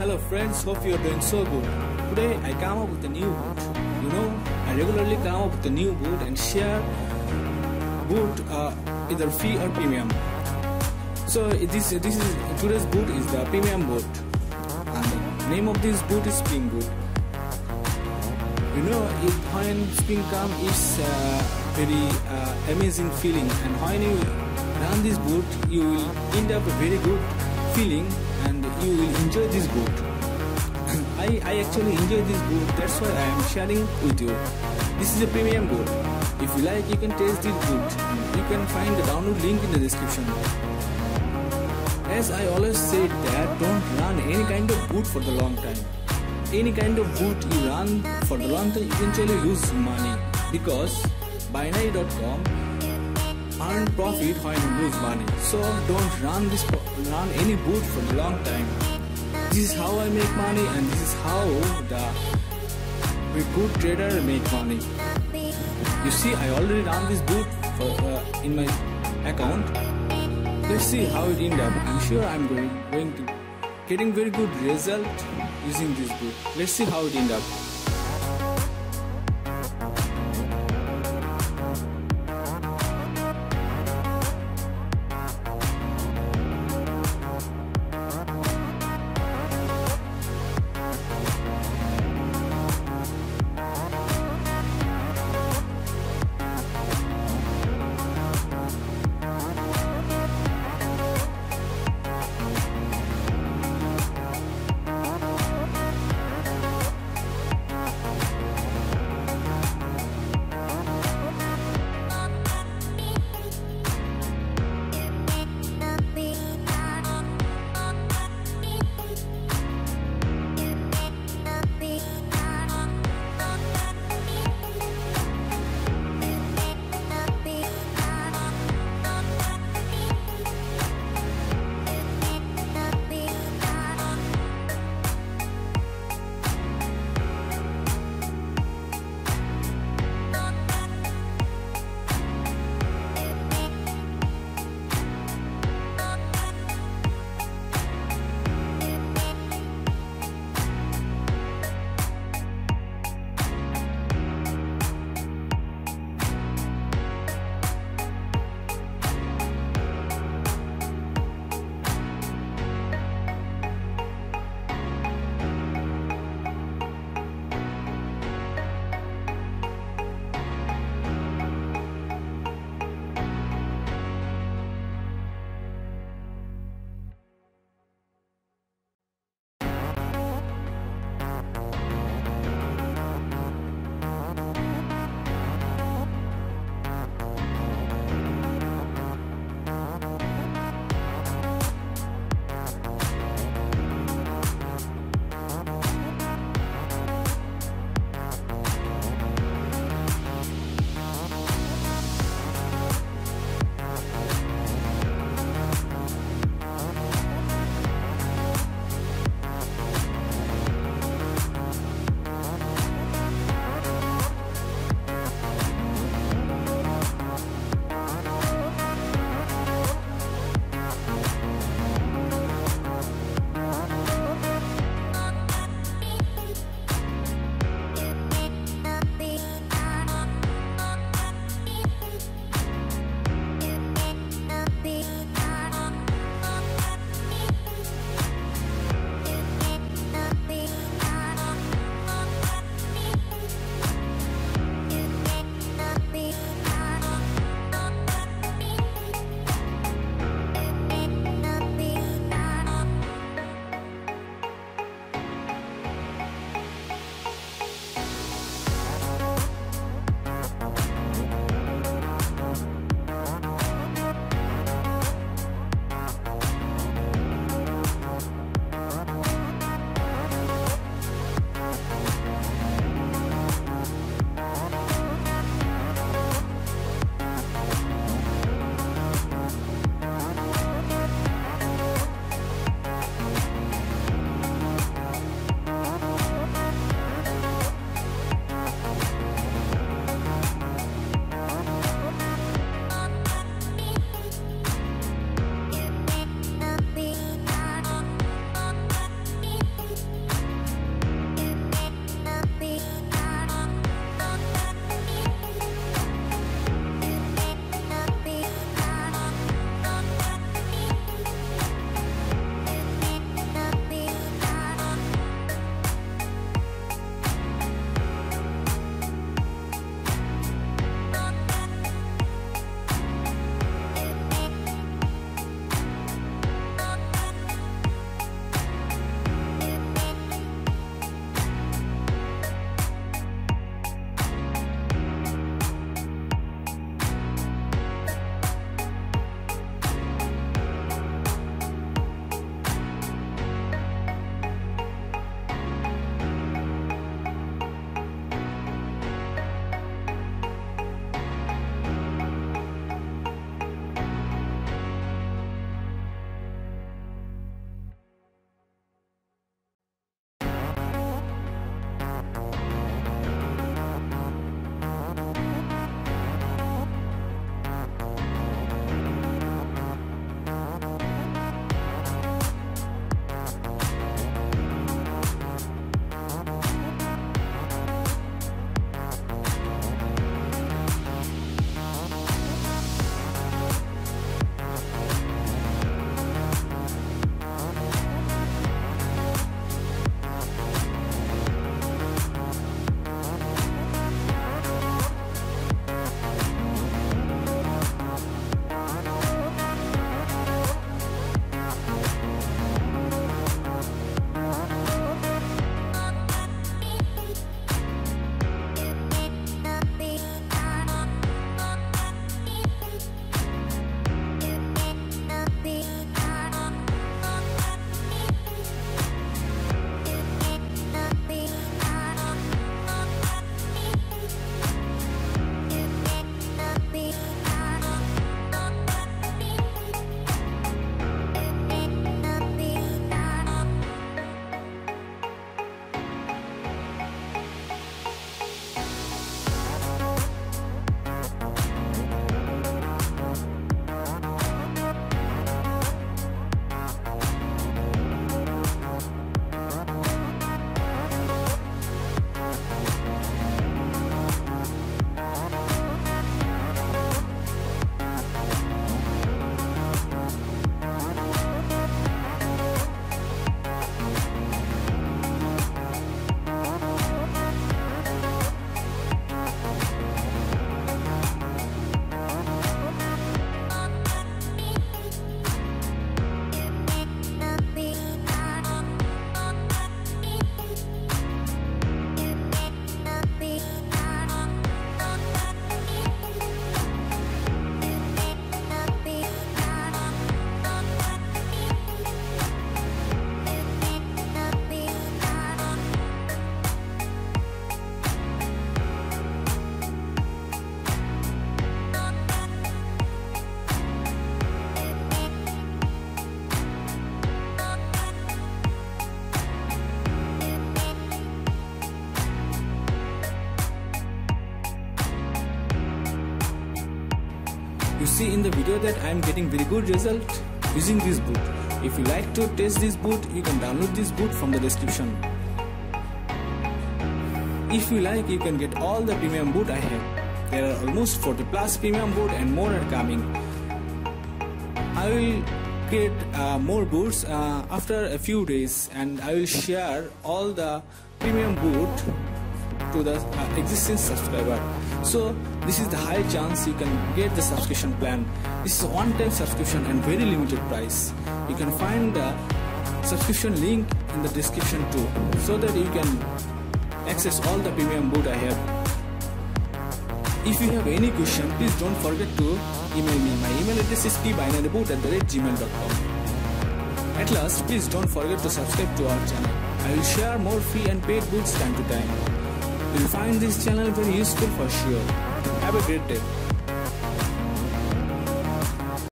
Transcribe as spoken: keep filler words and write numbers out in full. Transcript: Hello friends, hope you are doing so good. Today I come up with a new boot. You know, I regularly come up with a new boot and share boot uh, either free or premium. So this this is today's boot is the premium boot. And the name of this boot is Spring boot. You know, it, when Spring comes, it's a uh, very uh, amazing feeling, and when you run this boot, you will end up a very good feeling. And you will enjoy this boot. I, I actually enjoy this boot, that's why I am sharing with you. This is a premium boot. If you like, you can taste this boot. You can find the download link in the description. As I always said that, don't run any kind of boot for the long time. Any kind of boot you run for the long time, eventually lose money. Because binary dot com earn profit when you lose money. So don't run this run any boot for a long time. This is how I make money, and this is how the good trader make money. You see, I already run this boot for, uh, in my account. Let's see how it end up. I'm sure I'm going going to getting very good result using this boot. Let's see how it end up. see in the video that I am getting very good result using this boot. If you like to test this boot, you can download this boot from the description. If you like, you can get all the premium boot I have. There are almost forty plus premium boot and more are coming. I will create uh, more boots uh, after a few days, and I will share all the premium boot to the uh, existing subscriber. So this is the high chance you can get the subscription plan. This is a one-time subscription and very limited price. You can find the subscription link in the description too, so that you can access all the premium boot I have. If you have any question, please don't forget to email me. My email address is p binary bot at the rate gmail dot com. At last, please don't forget to subscribe to our channel. I will share more free and paid boots time to time. You will find this channel very useful for sure. Have a great day.